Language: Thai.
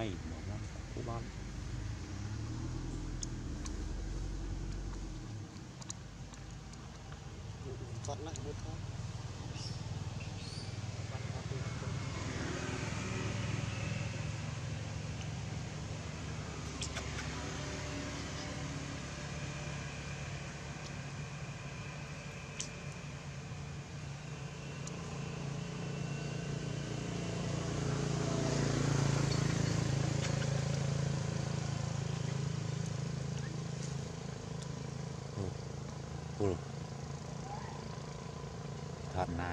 ไม่หมดแล้วผู้บ้านวัดนักบุญครับทำได้